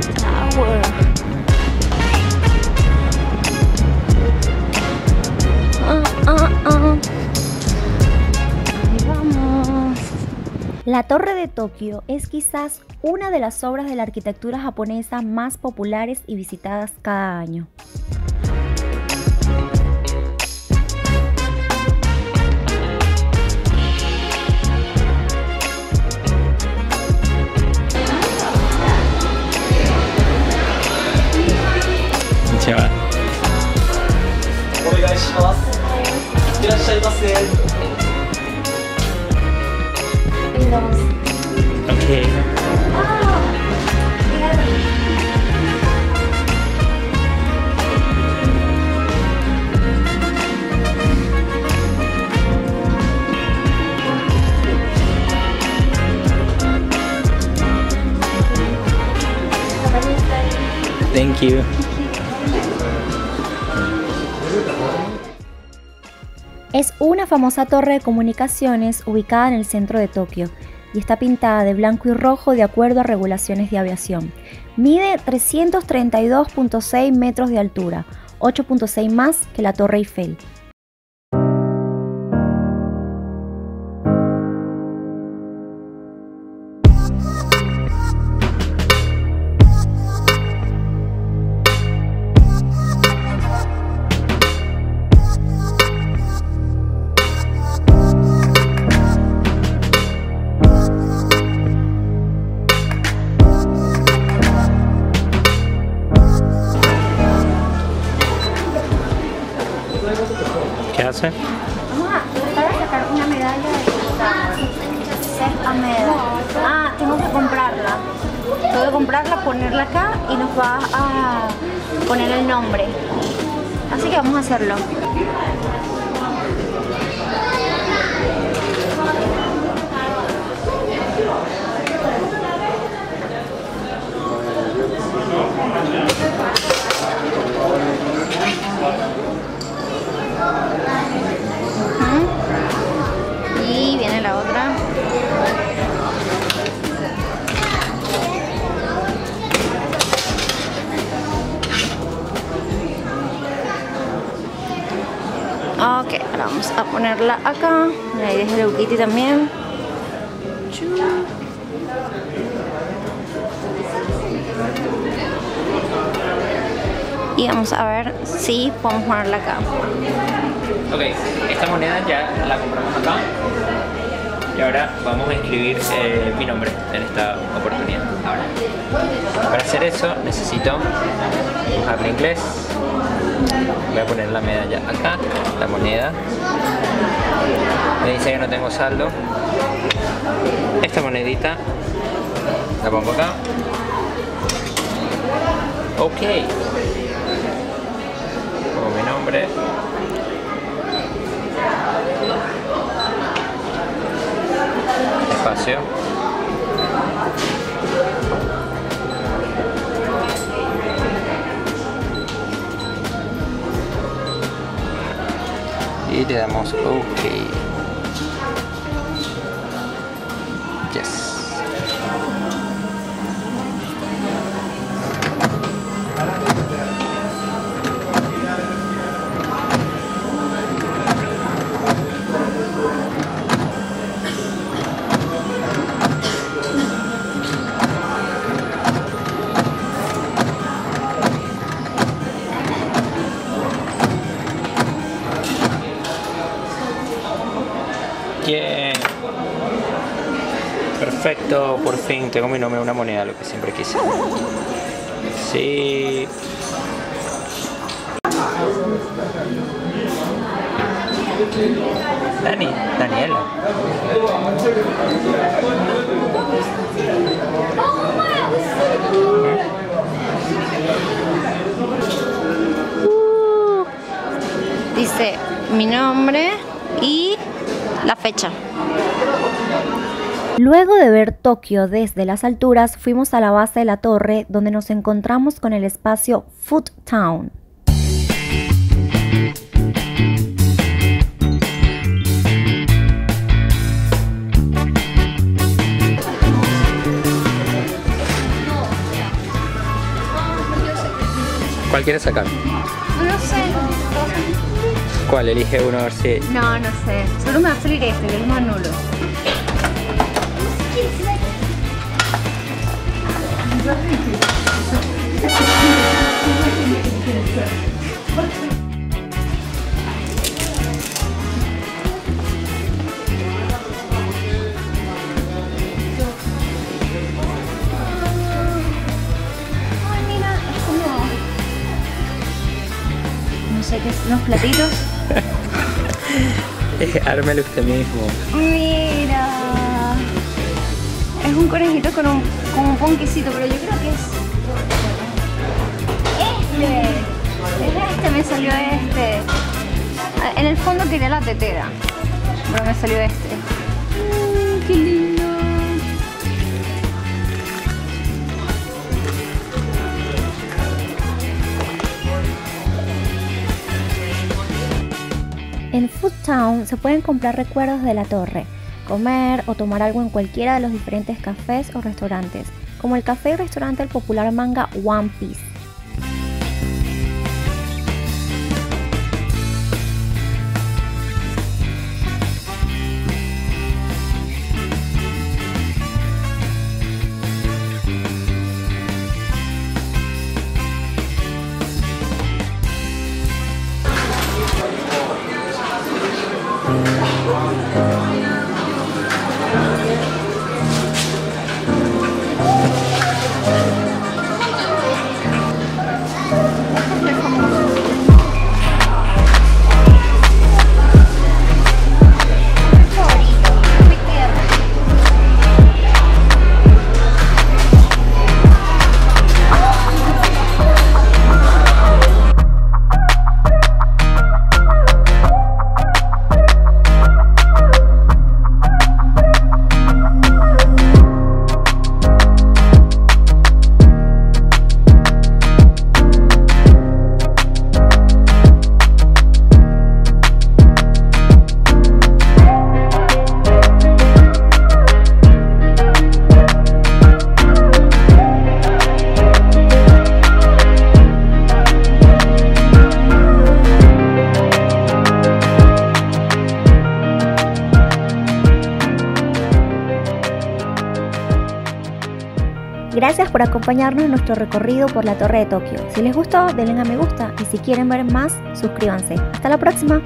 the tower. Ahí vamos. La Torre de Tokio es quizás una de las obras de la arquitectura japonesa más populares y visitadas cada año. Okay. Thank you. Es una famosa torre de comunicaciones ubicada en el centro de Tokio y está pintada de blanco y rojo de acuerdo a regulaciones de aviación. Mide 332.6 metros de altura, 8.6 más que la Torre Eiffel. ¿Qué hace? Vamos a sacar una medalla de tengo que comprarla. Tengo que comprarla, ponerla acá y nos va a poner el nombre. Así que vamos a hacerlo. Ok, ahora vamos a ponerla acá. Ahí dejé el Kitty también. Y vamos a ver si podemos ponerla acá. Ok, esta moneda ya la compramos acá. Y ahora vamos a escribir mi nombre en esta oportunidad. Ahora, para hacer eso necesito hablar inglés. Voy a poner la medalla acá, la moneda. Me dice que no tengo saldo. Esta monedita la pongo acá. Ok. Pongo mi nombre. Espacio. Y le damos OK. Yes. Yeah. Perfecto, por fin tengo mi nombre en una moneda, lo que siempre quise. Sí. Daniela. Dice mi nombre y la fecha. Luego de ver Tokio desde las alturas, fuimos a la base de la torre, donde nos encontramos con el espacio Food Town. ¿Cuál quieres sacar? No sé. ¿Cuál? Elige uno a ver si... No, no sé. Solo me va a salir este, que es más nulo. Unos platitos. Ármelo usted mismo. Mira. Es un conejito con un ponquecito, pero yo creo que es este me salió este. En el fondo quería la tetera, pero me salió este. Qué lindo. En Food Town se pueden comprar recuerdos de la torre, comer o tomar algo en cualquiera de los diferentes cafés o restaurantes, como el café y restaurante del popular manga One Piece. Gracias por acompañarnos en nuestro recorrido por la Torre de Tokio. Si les gustó, denle a me gusta y si quieren ver más, suscríbanse. ¡Hasta la próxima!